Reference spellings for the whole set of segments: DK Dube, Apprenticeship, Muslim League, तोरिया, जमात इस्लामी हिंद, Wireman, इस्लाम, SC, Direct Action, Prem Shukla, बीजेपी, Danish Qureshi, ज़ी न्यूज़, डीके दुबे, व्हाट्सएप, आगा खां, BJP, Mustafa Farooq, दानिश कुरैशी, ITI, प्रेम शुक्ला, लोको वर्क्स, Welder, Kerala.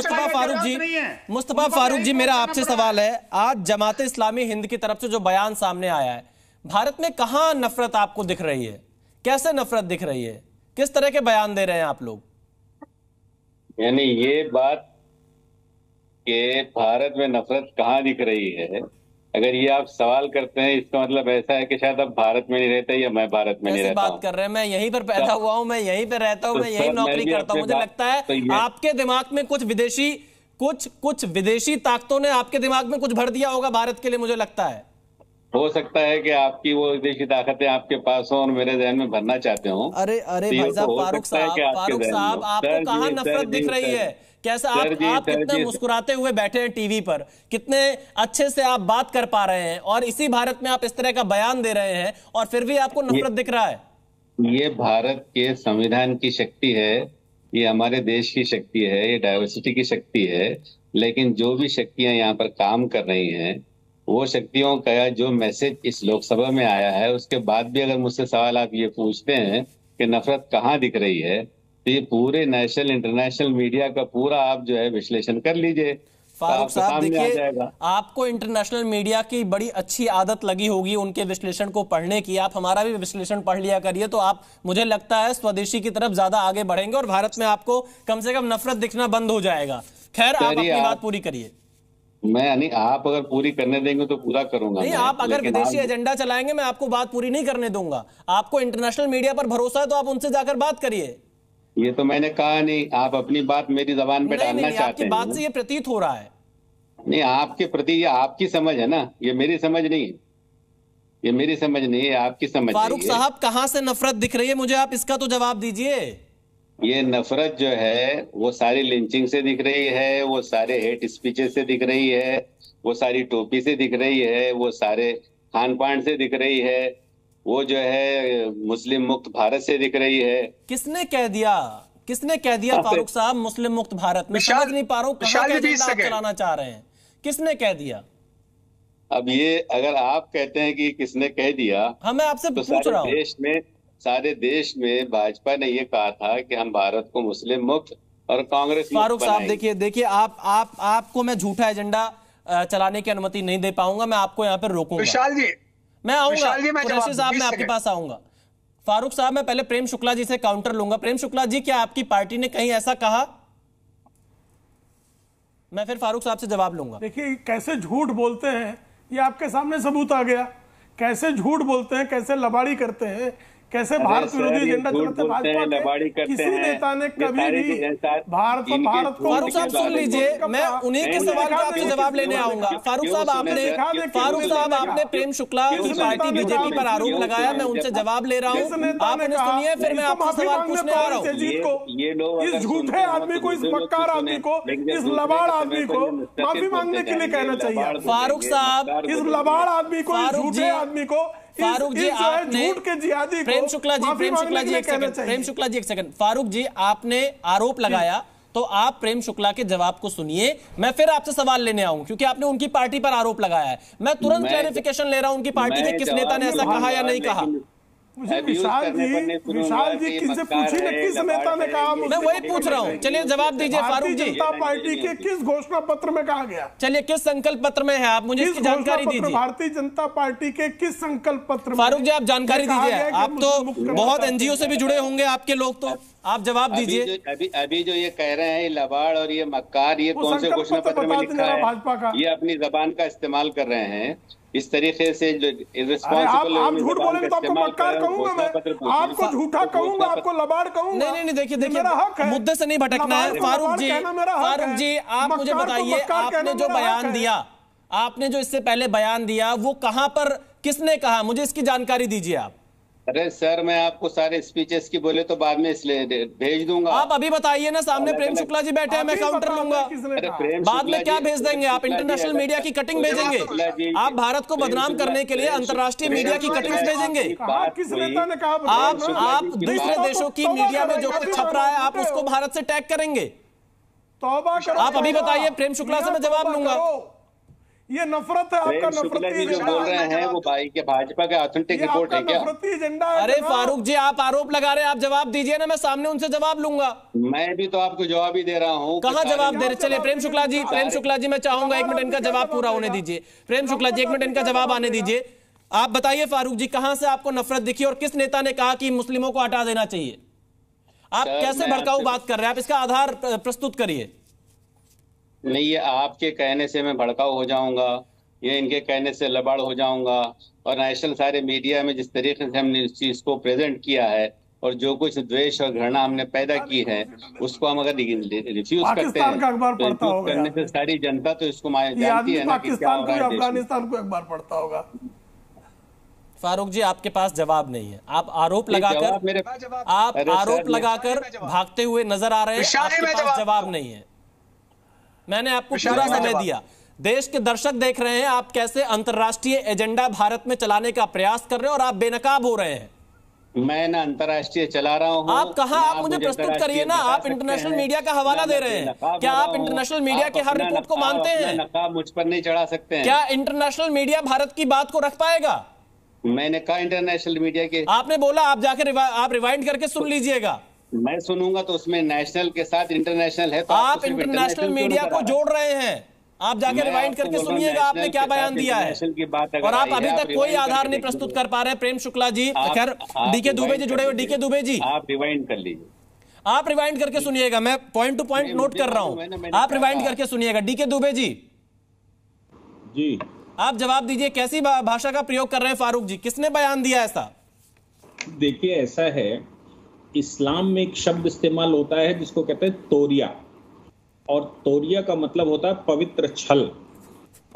मुस्तफा फारूक जी, मुस्तफा फारूक जी, मेरा आपसे सवाल है, आज जमात इस्लामी हिंद की तरफ से जो बयान सामने आया है, भारत में कहाँ नफरत आपको दिख रही है? कैसे नफरत दिख रही है? किस तरह के बयान दे रहे हैं आप लोग? यानी ये बात कि भारत में नफरत कहाँ दिख रही है, अगर ये आप सवाल करते हैं, इसका मतलब ऐसा है कि शायद आप भारत में नहीं रहते या मैं भारत में नहीं रहता। बात कर रहे हैं, मैं यहीं पर पैदा हुआ हूँ, मैं यहीं पर रहता हूँ, मैं यही नौकरी करता हूँ। मुझे लगता है तो आपके दिमाग में कुछ विदेशी ताकतों ने आपके दिमाग में कुछ भर दिया होगा भारत के लिए। मुझे लगता है हो सकता है कि आपकी वो विदेशी ताकतें आपके पास हो और मेरे जहन में भरना चाहते हो। अरे अरे भाई साहब, फारूक साहब, आपको कहाँ नफरत दिख रही है? कैसा आप कितना मुस्कुराते हुए बैठे हैं टीवी पर, कितने अच्छे से आप बात कर पा रहे हैं, और इसी भारत में आप इस तरह का बयान दे रहे हैं और फिर भी आपको नफरत दिख रहा है। ये भारत के संविधान की शक्ति है, ये हमारे देश की शक्ति है, ये डाइवर्सिटी की शक्ति है, लेकिन जो भी शक्तियां यहाँ पर काम कर रही हैं, वो शक्तियों का जो मैसेज इस लोकसभा में आया है, उसके बाद भी अगर मुझसे सवाल आप ये पूछते हैं कि नफरत कहाँ दिख रही है, तो ये पूरे नेशनल इंटरनेशनल मीडिया का पूरा आप जो है विश्लेषण कर लीजिए। फारूक साहब देखिए, आपको इंटरनेशनल मीडिया की बड़ी अच्छी आदत लगी होगी उनके विश्लेषण को पढ़ने की। आप हमारा भी विश्लेषण पढ़ लिया करिए, तो आप, मुझे लगता है, स्वदेशी की तरफ ज्यादा आगे बढ़ेंगे और भारत में आपको कम से कम नफरत दिखना बंद हो जाएगा। खैर, आप अपनी बात पूरी करिए। मैं यानी आप अगर पूरी करने देंगे तो पूरा करूंगा। नहीं, आप अगर विदेशी एजेंडा चलाएंगे, मैं आपको बात पूरी नहीं करने दूंगा। आपको इंटरनेशनल मीडिया पर भरोसा है तो आप उनसे जाकर बात करिए। ये तो मैंने कहा नहीं, आप अपनी बात मेरी जबान पे डालना चाहते हैं। बात से ये प्रतीत हो रहा है, नहीं आपके प्रति, ये आपकी समझ है ना, ये मेरी समझ नहीं है, ये मेरी समझ नहीं है, आपकी समझ। फारूक साहब, कहाँ से नफरत दिख रही है? मुझे आप इसका तो जवाब दीजिए। ये नफरत जो है वो सारी लिंचिंग से दिख रही है, वो सारे हेट स्पीचेस से दिख रही है, वो सारी टोपी से दिख रही है, वो सारे खान पान से दिख रही है, वो जो है मुस्लिम मुक्त भारत से दिख रही है। किसने कह दिया, किसने कह दिया फारूक साहब मुस्लिम मुक्त भारत? मैं समझ नहीं पा रहा हूँ, कहाँ चलाना चाह रहे हैं, किसने कह दिया? अब ये अगर आप कहते हैं कि किसने कह दिया, हमें आपसे पूछ रहा हूँ, सारे देश में भाजपा ने ये कहा था कि हम भारत को मुस्लिम मुक्त और कांग्रेस मुक्त बनाएंगे। फारूक साहब देखिए, आपको मैं झूठा एजेंडा चलाने की अनुमति नहीं दे पाऊंगा। मैं आपको यहाँ पर रोकूंगा। विशाल जी, मैं आऊंगा, कुरैशी साहब, मैं आपके पास आऊंगा। फारूक साहब, मैं पहले प्रेम शुक्ला जी से काउंटर लूंगा। प्रेम शुक्ला जी, क्या आपकी पार्टी ने कहीं ऐसा कहा? मैं फिर फारूक साहब से जवाब लूंगा। देखिए, कैसे झूठ बोलते हैं, ये आपके सामने सबूत आ गया। कैसे झूठ बोलते हैं, कैसे लबाड़ी करते हैं, कैसे भारत विरोधी एजेंडा चलाते भाजपा के किसी नेता ने कभी भी भारत को। फारूक साहब सुन लीजिए, मैं उन्हीं के सवाल का आपसे जवाब लेने आऊंगा। फारूक साहब आपने प्रेम शुक्ला की पार्टी बीजेपी पर आरोप लगाया, मैं उनसे जवाब ले रहा हूँ, आप उन्हें सुनिए, फिर मैं आपको सवाल पूछने आ रहा हूँ। इस झूठे आदमी को, इस बक्कार आदमी को, इस लबाड़ आदमी को माफी मांगने के लिए कहना चाहिए। फारूक साहब, इस लबाड़ आदमी को, इस झूठे आदमी को, फारूक जी, आपने प्रेम शुक्ला जी एक सेकंड। फारूक जी, आपने आरोप लगाया, तो आप प्रेम शुक्ला के जवाब को सुनिए, मैं फिर आपसे सवाल लेने आऊं, क्योंकि आपने उनकी पार्टी पर आरोप लगाया है। मैं तुरंत क्लैरिफिकेशन ले रहा हूं उनकी पार्टी के किस नेता ने ऐसा कहा या नहीं कहा। मुझे विशाल जी किससे पूछिए, किस नेता ने कहा, मैं वही पूछ रहा हूँ। चलिए, जवाब दीजिए फारूक जी। पार्टी के किस घोषणा पत्र में कहा गया? चलिए, किस संकल्प पत्र में है, आप मुझे इसकी जानकारी दीजिए। भारतीय जनता पार्टी के किस संकल्प पत्र? फारूक जी, आप जानकारी दीजिए, आप तो बहुत एनजीओ से भी जुड़े होंगे आपके लोग, तो आप जवाब दीजिए। अभी जो ये कह रहे हैं, ये लबाड़ और ये मक्कार, ये कौन से घोषणा पत्र में लिखा है? भाजपा का। ये अपनी जबान का इस्तेमाल कर रहे हैं इस तरीके से, आप झूठ बोलेंगे तो आपको मक्कार कहूंगा, मैं आपको झूठा कहूंगा, आपको लबाड़ कहूंगा। नहीं, देखिए, मुद्दे से नहीं भटकना है। फारूक जी, आप मुझे बताइए, आपने जो इससे पहले बयान दिया, वो कहां पर, किसने कहा, मुझे इसकी जानकारी दीजिए आप। अरे सर, मैं आपको सारे स्पीचेस की बोले तो बाद में इसलिए भेज दूंगा, आप अभी बताइए ना। सामने प्रेम शुक्ला जी बैठे हैं, मैं काउंटर लूंगा, बाद में क्या भेज देंगे आप? इंटरनेशनल मीडिया की कटिंग भेजेंगे आप? भारत को बदनाम करने के लिए अंतर्राष्ट्रीय मीडिया की कटिंग्स भेजेंगे आप? दूसरे देशों की मीडिया में जो कुछ छप रहा है, आप उसको भारत से टैग करेंगे? आप अभी बताइए, प्रेम शुक्ला से मैं जवाब लूंगा। ये नफरत है आपका, नफरती जो बोल रहे हैं वो भाई के भाजपा का ऑथेंटिक रिपोर्ट है क्या? नफरती एजेंडा है। अरे फारूक जी आप आरोप लगा रहे हैं, आप जवाब दीजिए ना, मैं सामने उनसे जवाब लूंगा। मैं भी तो आपको जवाब ही दे रहा हूँ। कहाँ जवाब दे रहे? चलिए प्रेम शुक्ला जी मैं चाहूंगा एक मिनट इनका जवाब पूरा होने दीजिए। प्रेम शुक्ला जी एक मिनट इनका जवाब आने दीजिए। आप बताइए फारूक जी कहाँ से आपको नफरत दिखी और किस नेता ने कहा कि मुस्लिमों को हटा देना चाहिए? आप कैसे भड़काऊ बात कर रहे हैं? आप इसका आधार प्रस्तुत करिए। नहीं, ये आपके कहने से मैं भड़काऊ हो जाऊंगा, ये इनके कहने से लबाड़ हो जाऊंगा। और नेशनल सारे मीडिया में जिस तरीके से हमने इस चीज को प्रेजेंट किया है और जो कुछ द्वेष और घृणा हमने पैदा की है उसको हम अगर रिफ्यूज करते हैं तो करने से सारी जनता तो इसको जानती है ना कि क्या हो रहा है। अफगानिस्तान को अखबार पढ़ता होगा। फारूक जी आपके पास जवाब नहीं है, आप आरोप लगाकर भागते हुए नजर आ रहे हैं। आपके पास जवाब नहीं है, मैंने आपको पूरा समय दिया। देश के दर्शक देख रहे हैं आप कैसे अंतर्राष्ट्रीय एजेंडा भारत में चलाने का प्रयास कर रहे हैं और आप बेनकाब हो रहे हैं। मैं ना अंतर्राष्ट्रीय चला रहा हूँ। आप कहा, आप मुझे प्रस्तुत करिए ना, आप इंटरनेशनल मीडिया का हवाला दे रहे हैं। क्या आप इंटरनेशनल मीडिया के हर रिपोर्ट को मानते हैं? नकाब मुझ पर नहीं चढ़ा सकते हैं। क्या इंटरनेशनल मीडिया भारत की बात को रख पाएगा? मैंने कहा इंटरनेशनल मीडिया के, आपने बोला आप जाकर आप रिवाइंड करके सुन लीजिएगा। मैं सुनूंगा तो उसमें नेशनल के साथ इंटरनेशनल है तो आप इंटरनेशनल मीडिया को जोड़ रहे हैं। आप जाके रिवाइंड करके सुनिएगा आपने क्या बयान दिया है की बात और आप अभी तक कोई आधार नहीं प्रस्तुत कर पा रहे। प्रेम शुक्ला जी डीके दुबे जी जुड़े हुए। डीके दुबे जी आप रिवाइंड कर लीजिए, आप रिवाइंड करके सुनिएगा, मैं पॉइंट टू पॉइंट नोट कर रहा हूँ, आप रिवाइंड करके सुनिएगा। डीके दुबे जी जी आप जवाब दीजिए, कैसी भाषा का प्रयोग कर रहे हैं फारूक जी, किसने बयान दिया ऐसा? देखिए ऐसा है, इस्लाम में एक शब्द इस्तेमाल होता है जिसको कहते हैं तोरिया, और तोरिया का मतलब होता है पवित्र छल,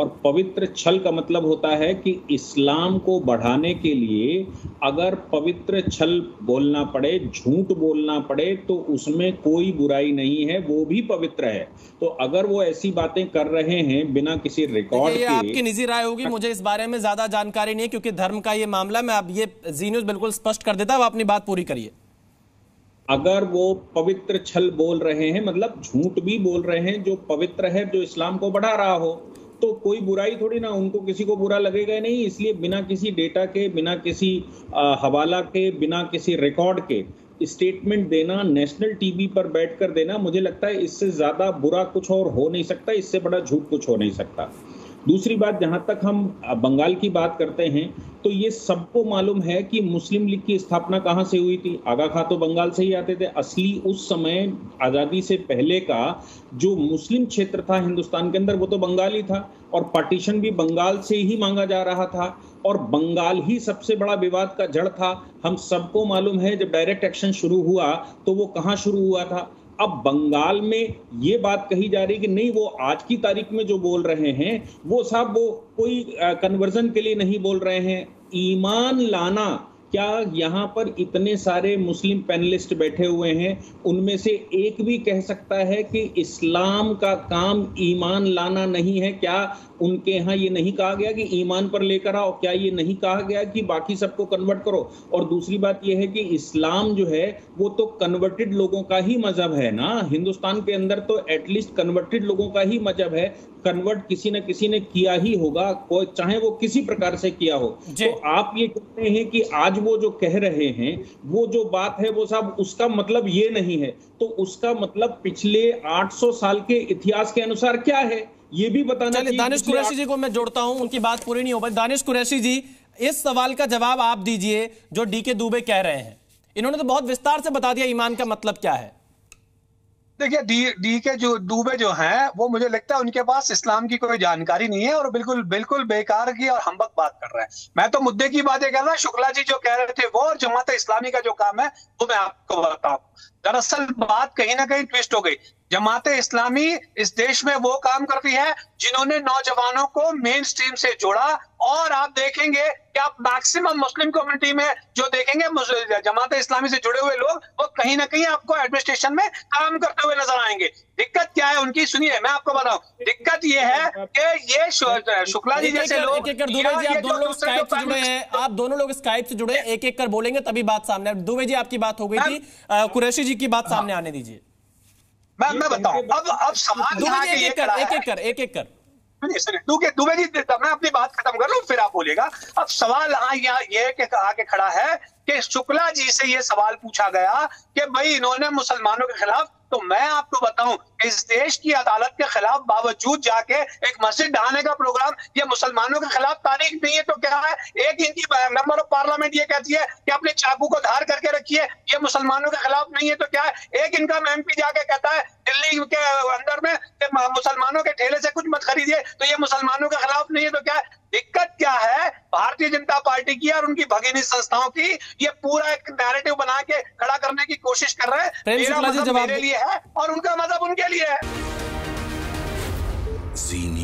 और पवित्र छल का मतलब होता है कि इस्लाम को बढ़ाने के लिए अगर पवित्र छल बोलना पड़े, झूठ बोलना पड़े तो उसमें कोई बुराई नहीं है, वो भी पवित्र है। तो अगर वो ऐसी बातें कर रहे हैं बिना किसी रिकॉर्ड के, ये आपकी निजी राय होगी, मुझे इस बारे में ज्यादा जानकारी नहीं है क्योंकि धर्म का ये मामला, मैं अब ये जी न्यूज़ बिल्कुल स्पष्ट कर देता है। आप अपनी बात पूरी करिए। अगर वो पवित्र छल बोल रहे हैं मतलब झूठ भी बोल रहे हैं जो पवित्र है, जो इस्लाम को बढ़ा रहा हो, तो कोई बुराई थोड़ी ना, उनको किसी को बुरा लगेगा नहीं। इसलिए बिना किसी डेटा के, बिना किसी हवाला के, बिना किसी रिकॉर्ड के स्टेटमेंट देना, नेशनल टीवी पर बैठकर देना, मुझे लगता है इससे ज्यादा बुरा कुछ और हो नहीं सकता, इससे बड़ा झूठ कुछ हो नहीं सकता। दूसरी बात, जहां तक हम बंगाल की बात करते हैं तो ये सबको मालूम है कि मुस्लिम लीग की स्थापना कहां से हुई थी। आगा खां तो बंगाल से ही आते थे। असली उस समय आज़ादी से पहले का जो मुस्लिम क्षेत्र था हिंदुस्तान के अंदर वो तो बंगाल ही था, और पार्टीशन भी बंगाल से ही मांगा जा रहा था, और बंगाल ही सबसे बड़ा विवाद का जड़ था। हम सबको मालूम है जब डायरेक्ट एक्शन शुरू हुआ तो वो कहाँ शुरू हुआ था। अब बंगाल में ये बात कही जा रही कि नहीं वो आज की तारीख में जो बोल रहे हैं वो साहब वो कोई कन्वर्जन के लिए नहीं बोल रहे हैं। ईमान लाना, क्या यहाँ पर इतने सारे मुस्लिम पैनलिस्ट बैठे हुए हैं उनमें से एक भी कह सकता है कि इस्लाम का काम ईमान लाना नहीं है? क्या उनके यहाँ ये नहीं कहा गया कि ईमान पर लेकर आओ? क्या ये नहीं कहा गया कि बाकी सबको कन्वर्ट करो? और दूसरी बात ये है कि इस्लाम जो है वो तो कन्वर्टेड लोगों का ही मजहब है ना, हिंदुस्तान के अंदर तो एटलीस्ट कन्वर्टेड लोगों का ही मजहब है। कन्वर्ट किसी न किसी ने किया ही होगा, चाहे वो किसी प्रकार से किया हो। तो आप ये कहते हैं कि आज वो जो कह रहे हैं वो जो बात है वो साहब उसका मतलब ये नहीं है, तो उसका मतलब पिछले 800 साल के इतिहास के अनुसार क्या है ये भी बताना चाहिए। दानिश कुरैशी जी को मैं जोड़ता हूं, उनकी बात पूरी नहीं हो पाई। दानिश कुरैशी जी इस सवाल का जवाब आप दीजिए जो डीके दुबे कह रहे हैं, इन्होंने तो बहुत विस्तार से बता दिया ईमान का मतलब क्या है। देखिए डीके जो दुबे जो हैं वो मुझे लगता है उनके पास इस्लाम की कोई जानकारी नहीं है और बिल्कुल बेकार की और हम्बक बात कर रहे हैं। मैं तो मुद्दे की बातें कर रहा हूँ। शुक्ला जी जो कह रहे थे वो और जमात-ए-इस्लामी का जो काम है वो मैं आपको बताऊँ। दरअसल बात कहीं ना कहीं ट्विस्ट हो गई। जमात-ए-इस्लामी इस देश में वो काम करती है जिन्होंने नौजवानों को मेन स्ट्रीम से जोड़ा, और आप देखेंगे कि आप मैक्सिमम मुस्लिम कम्युनिटी में जो देखेंगे जमात-ए-इस्लामी से जुड़े हुए लोग वो कहीं ना कहीं आपको एडमिनिस्ट्रेशन में काम करते हुए नजर आएंगे। दिक्कत क्या है उनकी, सुनिए मैं आपको बताऊं, दिक्कत ये है कि ये शुक्ला जी जैसे लोग, आप दोनों लोग स्काइप से जुड़े, एक एक कर बोलेंगे तभी बात सामने। दुबे जी आपकी बात हो गई थी, कुरैशी जी की बात सामने आने दीजिए। मैं बताऊं अब सवाल, एक एक कर दुबे जी मैं अपनी बात खत्म कर लूं फिर आप बोलिएगा। अब सवाल ये कि आके खड़ा है कि शुक्ला जी से ये सवाल पूछा गया कि भाई इन्होंने मुसलमानों के खिलाफ, तो मैं आपको बताऊं इस देश की अदालत के खिलाफ बावजूद जाके एक मस्जिद ढहाने का प्रोग्राम, ये मुसलमानों के खिलाफ तारीख नहीं है तो क्या है। एक इनकी मेंबर ऑफ पार्लियामेंट ये कहती है कि अपने चाकू को धार करके रखिए, ये मुसलमानों के खिलाफ नहीं है तो क्या है। एक इनका MP जाके कहता है दिल्ली के अंदर में कि मुसलमानों के ठेले से कुछ मत खरीदिए, तो ये मुसलमानों के खिलाफ नहीं है तो क्या है। दिक्कत क्या है भारतीय जनता पार्टी की और उनकी भगिनी संस्थाओं की, ये पूरा एक नैरेटिव बना के खड़ा करने की कोशिश कर रहे हैं। मेरा मजहब मेरे लिए है और उनका मजहब उनके लिए है।